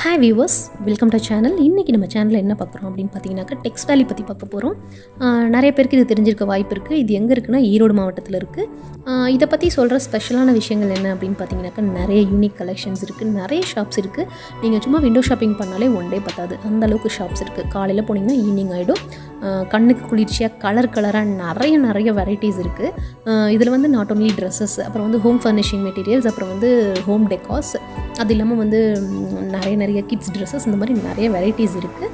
Hi viewers, welcome to our channel. Inniki nama channel la enna paakrom appdin pathinga Texvalley pathi paakka porom. Nariya perukku idu therinjirukka vaaipu irukku. Idu enga irukna Erode maavattathila irukku. Idha pathi solra specialana vishayangal enna appdin pathinga nariya unique collections irukku, nariya shops irukku. Neenga summa window shopping pannale one day pathathu andha alukku shops irukku. Kaalaiila poningna evening aidum. கண்ணுக்கு குளிர்ச்சியா colour கலரா நிறைய varieties இருக்கு. இதுல வந்து not only dresses, அப்புறம் வந்து home furnishing materials, அப்புறம் வந்து home decors, அது இல்லாம வந்து நிறைய kids dresses இந்த மாதிரி நிறைய varieties இருக்கு.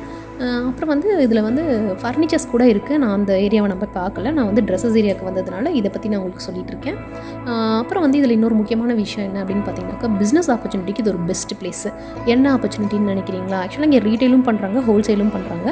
அப்புறம் வந்து இதுல வந்து furnitures கூட இருக்கு. நான் அந்த ஏரியாவை நம்ம பார்க்கல. நான் வந்து dresses ஏரியாக்கு வந்ததனால இத பத்தி நான் உங்களுக்கு சொல்லிட்டு இருக்கேன். அப்புறம் வந்து இதுல இன்னொரு முக்கியமான விஷயம் என்ன அப்படினு பாத்தீங்கன்னாக்க business opportunity க்கு இது ஒரு best place. என்ன opportunity ன்னு நினைக்கிறீங்களா? एक्चुअली இங்க ரீட்டெயிலும் பண்றாங்க, ஹோல்சேலும் பண்றாங்க.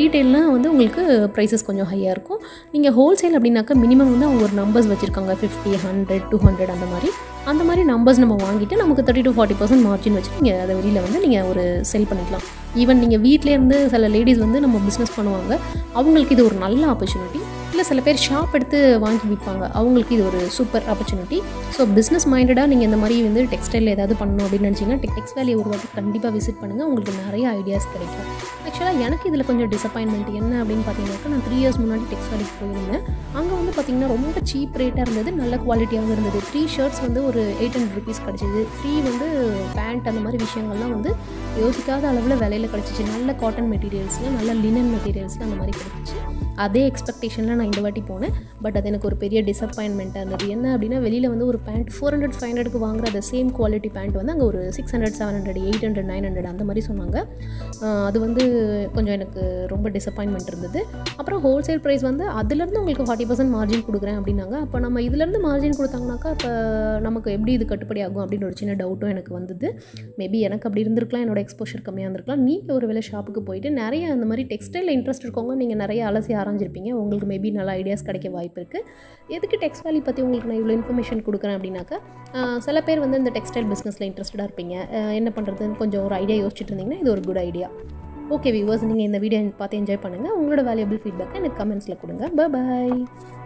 ரீட்டெயில்னா வந்து உங்களுக்கு prices கொஞ்சம் ஹையா இருக்கும். நீங்க ஹோல்சேல் அப்படினாக்க மினிமம் வந்து ஒரு numbers வச்சிருக்காங்க 50, 100, 200 அந்த மாதிரி numbers நம்ம வாங்கிட்டு நமக்கு 30 to 40% margin வச்சிருக்கீங்க. அத வெளியில வந்து நீங்க ஒரு sell பண்ணிக்கலாம். ஈவன் நீங்க வீட்லயே இருந்து சில லேடீஸ் வந்து நம்ம பிசினஸ் பண்ணுவாங்க. அவங்களுக்கு இது ஒரு நல்ல opportunity. இல்ல சில பேர் ஷாப் எடுத்து வாங்கி விப்பாங்க. அவங்களுக்கு இது ஒரு சூப்பர் opportunity. சோ business minded-ஆ நீங்க இந்த மாதிரி வந்து டெக்ஸ்டைல்ல ஏதாவது பண்ணனும் அப்படி நினைச்சீங்க Texvalley ஒரு வாட்டி கண்டிப்பா விசிட் பண்ணுங்க. உங்களுக்கு நிறைய ஐடியாஸ் கிடைக்கும். एक्चुअली எனக்கு இதுல கொஞ்சம் disappointment என்ன அப்படினு பாத்தீங்கன்னா நான் 3 years முன்னாடி Texvalley போயிருந்தேன். அங்க வந்து பாத்தீங்கன்னா ரொம்ப cheap rate-ஆ இருந்தது, நல்ல குவாலிட்டியாவும் இருந்தது. 3 shirts வந்து ஒரு 800 rupees கிடைச்சது. 3 வந்து pant அந்த மாதிரி விஷயங்கள்லாம் வந்து யோசிக்காத அளவுல விலையில கிடைச்சிச்சு. நல்ல காட்டன் மெட்டீரியல்ஸ்ல நல்ல லினன் மெட்டீரியல்ஸ்ல அந்த மாதிரி கிடைச்சிச்சு. அதே எக்ஸ்பெக்டேஷன்ல நான் இந்த வாட்டி போனேன். பட் அது எனக்கு ஒரு பெரிய டிசாப்பாயின்ட்மென்ட்டா இருந்தது. என்ன அப்படினா வெளியில வந்து ஒரு பேண்ட் 400 500 க்கு வாங்குற அந்த சேம் குவாலிட்டி பேண்ட் வந்து அங்க ஒரு 600 700 800 900 அந்த மாதிரி சொன்னாங்க. அது வந்து கொஞ்சம் எனக்கு ரொம்ப டிசாப்பாயின்ட்மென்ட் இருந்தது. அப்புறம் ஹோல்சேல் பிரைஸ் வந்து அதில இருந்து உங்களுக்கு 40% மார்ஜின் குடுக்குறேன் அப்படினாங்க. அப்ப நம்ம இதில இருந்து மார்ஜின் கொடுத்தாங்கனாக்க அப்ப நமக்கு எப்படி இது கட்டுப்படி ஆகும் அப்படின ஒரு சின்ன டவுட்டும் எனக்கு வந்தது. மேபி எனக்கு அப்படி இருந்திருக்கலாம், என்னோட எக்ஸ்போஷர் கம்மியா இருந்திருக்கலாம். நீங்க ஒருவேளை ஷாப்புக்கு போயிட்டு நிறைய அந்த மாதிரி டெக்ஸ்டைல் இன்ட்ரஸ்ட் இருக்கவங்க நீங்க நிறைய அலசி ஆரம்பிச்சிருப்பீங்க. உங்களுக்கு மேபி நல்ல ஐடியாஸ் கிடைக்க வாய்ப்பு இருக்கு. எதுக்கு Texvalley பத்தி உங்களுக்கு நான் இவ்ளோ இன்ஃபர்மேஷன் கொடுக்கறேன் அப்படினாக்க சில பேர் வந்து இந்த டெக்ஸ்டைல் பிசினஸ்ல இன்ட்ரஸ்டடா இருப்பீங்க. என்ன பண்றதுன்னு கொஞ்சம் ஒரு ஐடியா யோசிச்சிட்டு இருந்தீங்கன்னா இது ஒரு குட் ஐடியா. ஓகே வியூவர்ஸ், நீங்க இந்த வீடியோ பார்த்து என்ஜாய் பண்ணுங்க. உங்களோட வேல்யூபிள் ஃபீட்பேக் எனக்கு கமெண்ட்ஸ்ல கொடுங்க. Bye by.